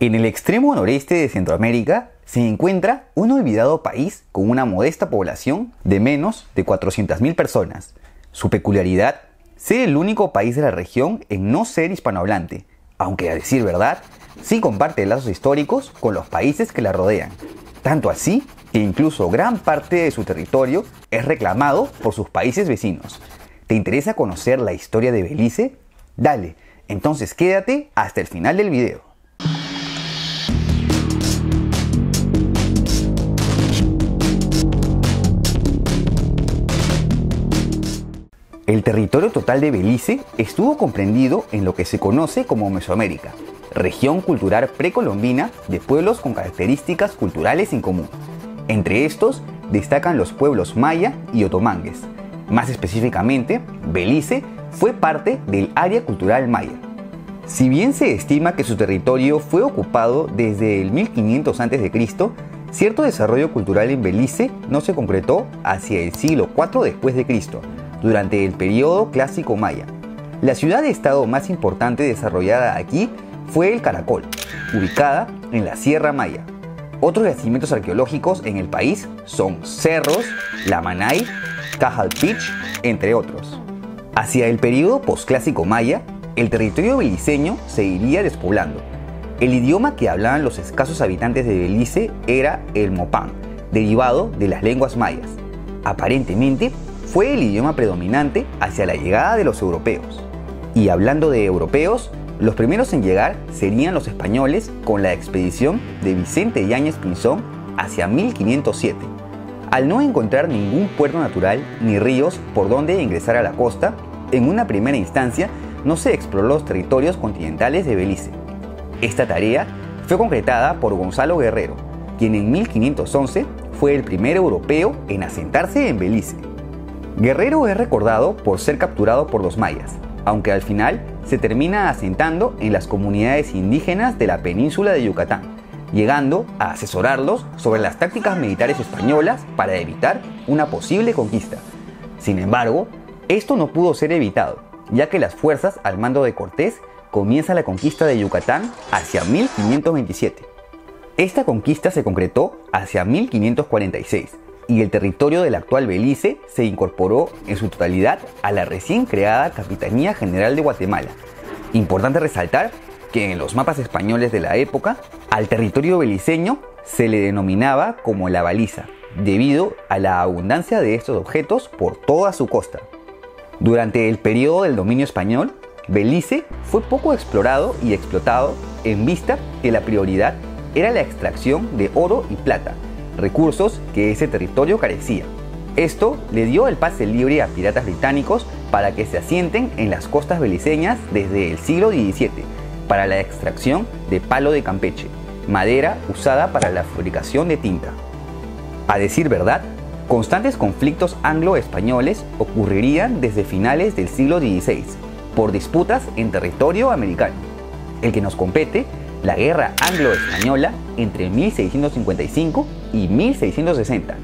En el extremo noreste de Centroamérica se encuentra un olvidado país con una modesta población de menos de 400.000 personas. Su peculiaridad, ser el único país de la región en no ser hispanohablante, aunque a decir verdad, sí comparte lazos históricos con los países que la rodean. Tanto así que incluso gran parte de su territorio es reclamado por sus países vecinos. ¿Te interesa conocer la historia de Belice? Dale, entonces quédate hasta el final del video. El territorio total de Belice estuvo comprendido en lo que se conoce como Mesoamérica, región cultural precolombina de pueblos con características culturales en común. Entre estos destacan los pueblos maya y otomangues. Más específicamente, Belice fue parte del área cultural maya. Si bien se estima que su territorio fue ocupado desde el 1500 a.C., cierto desarrollo cultural en Belice no se concretó hacia el siglo IV después de Cristo, durante el periodo clásico maya. La ciudad de estado más importante desarrollada aquí fue el Caracol, ubicada en la Sierra Maya. Otros yacimientos arqueológicos en el país son Cerros, Lamanay, Cajal Pich, entre otros. Hacia el periodo posclásico maya, el territorio beliceño se iría despoblando. El idioma que hablaban los escasos habitantes de Belice era el Mopán, derivado de las lenguas mayas. Aparentemente, fue el idioma predominante hacia la llegada de los europeos. Y hablando de europeos, los primeros en llegar serían los españoles con la expedición de Vicente Yáñez Pinzón hacia 1507. Al no encontrar ningún puerto natural ni ríos por donde ingresar a la costa, en una primera instancia no se exploró los territorios continentales de Belice. Esta tarea fue concretada por Gonzalo Guerrero, quien en 1511 fue el primer europeo en asentarse en Belice. Guerrero es recordado por ser capturado por los mayas, aunque al final se termina asentando en las comunidades indígenas de la península de Yucatán, llegando a asesorarlos sobre las tácticas militares españolas para evitar una posible conquista. Sin embargo, esto no pudo ser evitado, ya que las fuerzas al mando de Cortés comienzan la conquista de Yucatán hacia 1527. Esta conquista se concretó hacia 1546. Y el territorio del actual Belice se incorporó en su totalidad a la recién creada Capitanía General de Guatemala. Importante resaltar que en los mapas españoles de la época, al territorio beliceño se le denominaba como la Baliza, debido a la abundancia de estos objetos por toda su costa. Durante el periodo del dominio español, Belice fue poco explorado y explotado en vista que la prioridad era la extracción de oro y plata, recursos que ese territorio carecía. Esto le dio el pase libre a piratas británicos para que se asienten en las costas beliceñas desde el siglo XVII para la extracción de palo de campeche, madera usada para la fabricación de tinta. A decir verdad, constantes conflictos anglo-españoles ocurrirían desde finales del siglo XVI por disputas en territorio americano. El que nos compete, la Guerra Anglo-Española entre 1655 y 1660,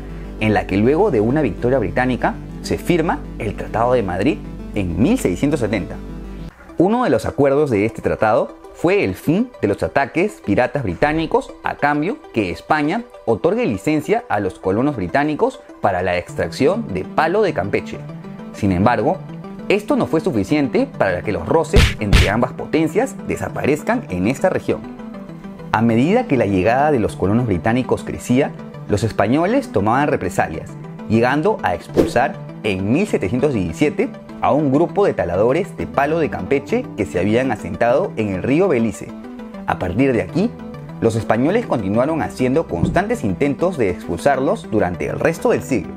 en la que luego de una victoria británica se firma el Tratado de Madrid en 1670. Uno de los acuerdos de este tratado fue el fin de los ataques piratas británicos a cambio que España otorgue licencia a los colonos británicos para la extracción de palo de campeche. Sin embargo, esto no fue suficiente para que los roces entre ambas potencias desaparezcan en esta región. A medida que la llegada de los colonos británicos crecía, los españoles tomaban represalias, llegando a expulsar en 1717 a un grupo de taladores de palo de campeche que se habían asentado en el río Belice. A partir de aquí, los españoles continuaron haciendo constantes intentos de expulsarlos durante el resto del siglo.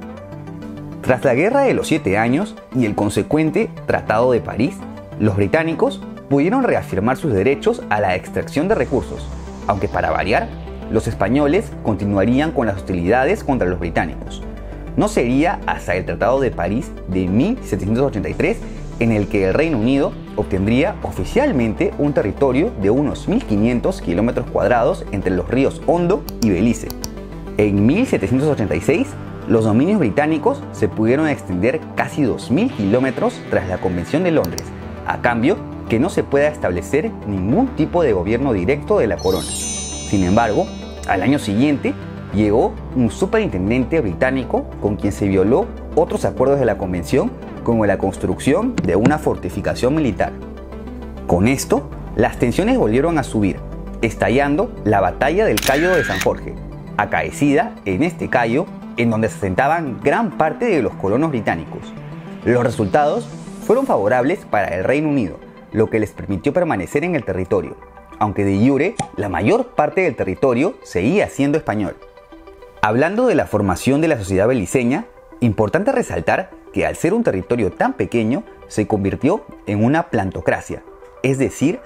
Tras la Guerra de los 7 Años y el consecuente Tratado de París, los británicos pudieron reafirmar sus derechos a la extracción de recursos, aunque para variar, los españoles continuarían con las hostilidades contra los británicos. No sería hasta el Tratado de París de 1783 en el que el Reino Unido obtendría oficialmente un territorio de unos 1.500 kilómetros cuadrados entre los ríos Hondo y Belice. En 1786, los dominios británicos se pudieron extender casi 2.000 kilómetros tras la Convención de Londres, a cambio que no se pueda establecer ningún tipo de gobierno directo de la corona. Sin embargo, al año siguiente llegó un superintendente británico con quien se violó otros acuerdos de la convención, como la construcción de una fortificación militar. Con esto, las tensiones volvieron a subir, estallando la Batalla del Cayo de San Jorge, acaecida en este cayo en donde se asentaban gran parte de los colonos británicos. Los resultados fueron favorables para el Reino Unido, lo que les permitió permanecer en el territorio, aunque de iure la mayor parte del territorio seguía siendo español. Hablando de la formación de la sociedad beliceña, importante resaltar que al ser un territorio tan pequeño se convirtió en una plantocracia, es decir,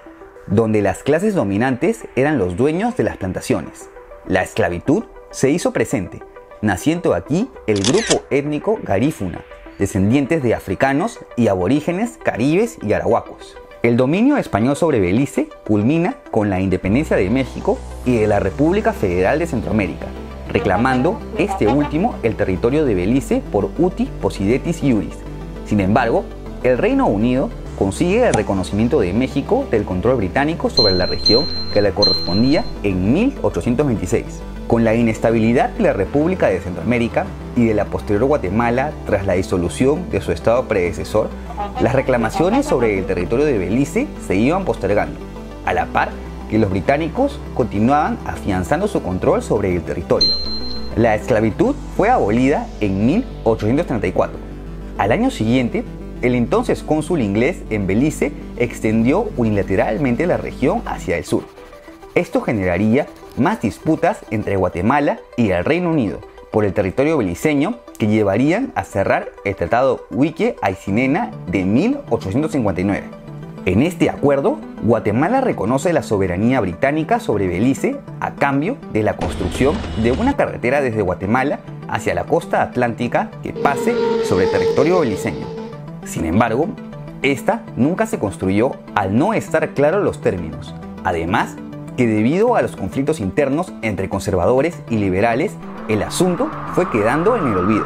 donde las clases dominantes eran los dueños de las plantaciones. La esclavitud se hizo presente, naciendo aquí el grupo étnico Garífuna, descendientes de africanos y aborígenes caribes y arahuacos. El dominio español sobre Belice culmina con la independencia de México y de la República Federal de Centroamérica, reclamando este último el territorio de Belice por uti possidetis juris. Sin embargo, el Reino Unido consigue el reconocimiento de México del control británico sobre la región que le correspondía en 1826. Con la inestabilidad de la República de Centroamérica y de la posterior Guatemala tras la disolución de su estado predecesor, las reclamaciones sobre el territorio de Belice se iban postergando, a la par que los británicos continuaban afianzando su control sobre el territorio. La esclavitud fue abolida en 1834. Al año siguiente, el entonces cónsul inglés en Belice extendió unilateralmente la región hacia el sur. Esto generaría más disputas entre Guatemala y el Reino Unido por el territorio beliceño, que llevarían a cerrar el Tratado Wyke-Aycinena de 1859. En este acuerdo, Guatemala reconoce la soberanía británica sobre Belice a cambio de la construcción de una carretera desde Guatemala hacia la costa atlántica que pase sobre el territorio beliceño. Sin embargo, esta nunca se construyó al no estar claros los términos. Además, que debido a los conflictos internos entre conservadores y liberales, el asunto fue quedando en el olvido.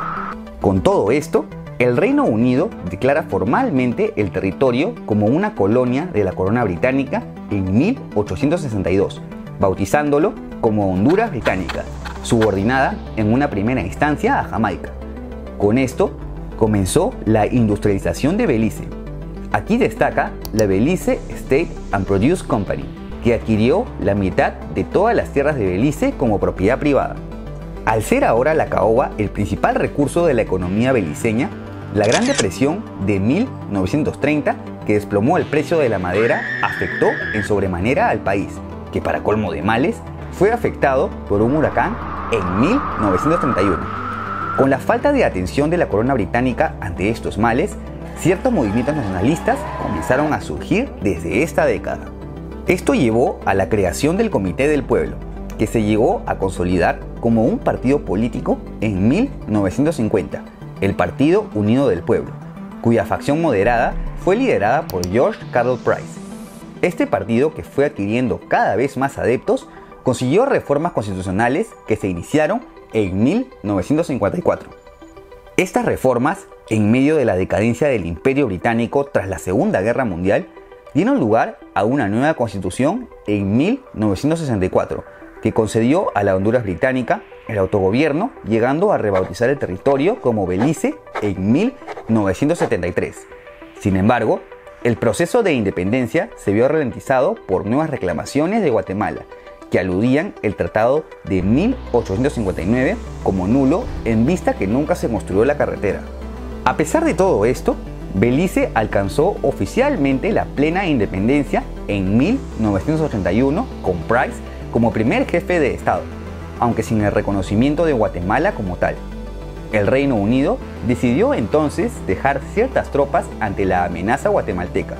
Con todo esto, el Reino Unido declara formalmente el territorio como una colonia de la corona británica en 1862, bautizándolo como Honduras Británica, subordinada en una primera instancia a Jamaica. Con esto comenzó la industrialización de Belice. Aquí destaca la Belice State and Produce Company, que adquirió la mitad de todas las tierras de Belice como propiedad privada. Al ser ahora la caoba el principal recurso de la economía beliceña, la Gran Depresión de 1930, que desplomó el precio de la madera, afectó en sobremanera al país, que para colmo de males, fue afectado por un huracán en 1931. Con la falta de atención de la corona británica ante estos males, ciertos movimientos nacionalistas comenzaron a surgir desde esta década. Esto llevó a la creación del Comité del Pueblo, que se llegó a consolidar como un partido político en 1950, el Partido Unido del Pueblo, cuya facción moderada fue liderada por George Cadle Price. Este partido, que fue adquiriendo cada vez más adeptos, consiguió reformas constitucionales que se iniciaron en 1954. Estas reformas, en medio de la decadencia del Imperio Británico tras la Segunda Guerra Mundial, dieron lugar a una nueva constitución en 1964, que concedió a la Honduras Británica el autogobierno, llegando a rebautizar el territorio como Belice en 1973. Sin embargo, el proceso de independencia se vio ralentizado por nuevas reclamaciones de Guatemala, que aludían el Tratado de 1859 como nulo en vista que nunca se construyó la carretera. A pesar de todo esto, Belice alcanzó oficialmente la plena independencia en 1981 con Price como primer jefe de Estado, aunque sin el reconocimiento de Guatemala como tal. El Reino Unido decidió entonces dejar ciertas tropas ante la amenaza guatemalteca.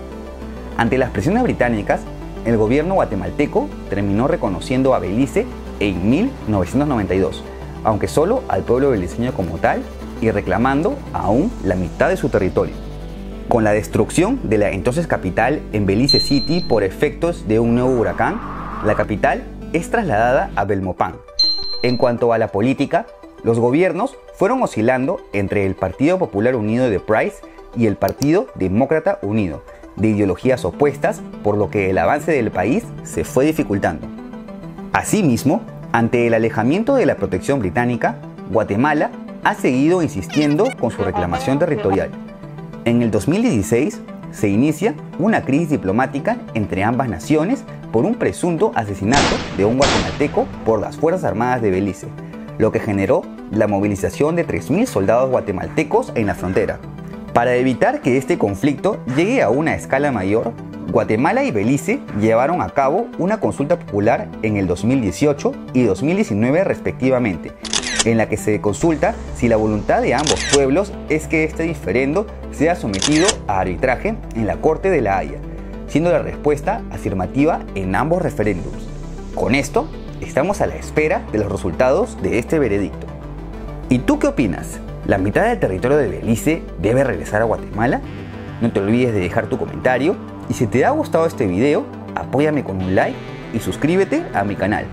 Ante las presiones británicas, el gobierno guatemalteco terminó reconociendo a Belice en 1992, aunque solo al pueblo beliceño como tal, y reclamando aún la mitad de su territorio. Con la destrucción de la entonces capital en Belice City por efectos de un nuevo huracán, la capital es trasladada a Mopán. En cuanto a la política, los gobiernos fueron oscilando entre el Partido Popular Unido de Price y el Partido Demócrata Unido, de ideologías opuestas, por lo que el avance del país se fue dificultando. Asimismo, ante el alejamiento de la protección británica, Guatemala ha seguido insistiendo con su reclamación territorial. En el 2016 se inicia una crisis diplomática entre ambas naciones por un presunto asesinato de un guatemalteco por las Fuerzas Armadas de Belice, lo que generó la movilización de 3.000 soldados guatemaltecos en la frontera. Para evitar que este conflicto llegue a una escala mayor, Guatemala y Belice llevaron a cabo una consulta popular en el 2018 y 2019 respectivamente, en la que se consulta si la voluntad de ambos pueblos es que este diferendo sea sometido a arbitraje en la Corte de la Haya, siendo la respuesta afirmativa en ambos referéndums. Con esto, estamos a la espera de los resultados de este veredicto. ¿Y tú qué opinas? ¿La mitad del territorio de Belice debe regresar a Guatemala? No te olvides de dejar tu comentario y si te ha gustado este video, apóyame con un like y suscríbete a mi canal.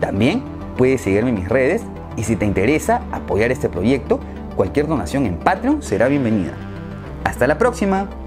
También puedes seguirme en mis redes y si te interesa apoyar este proyecto, cualquier donación en Patreon será bienvenida. ¡Hasta la próxima!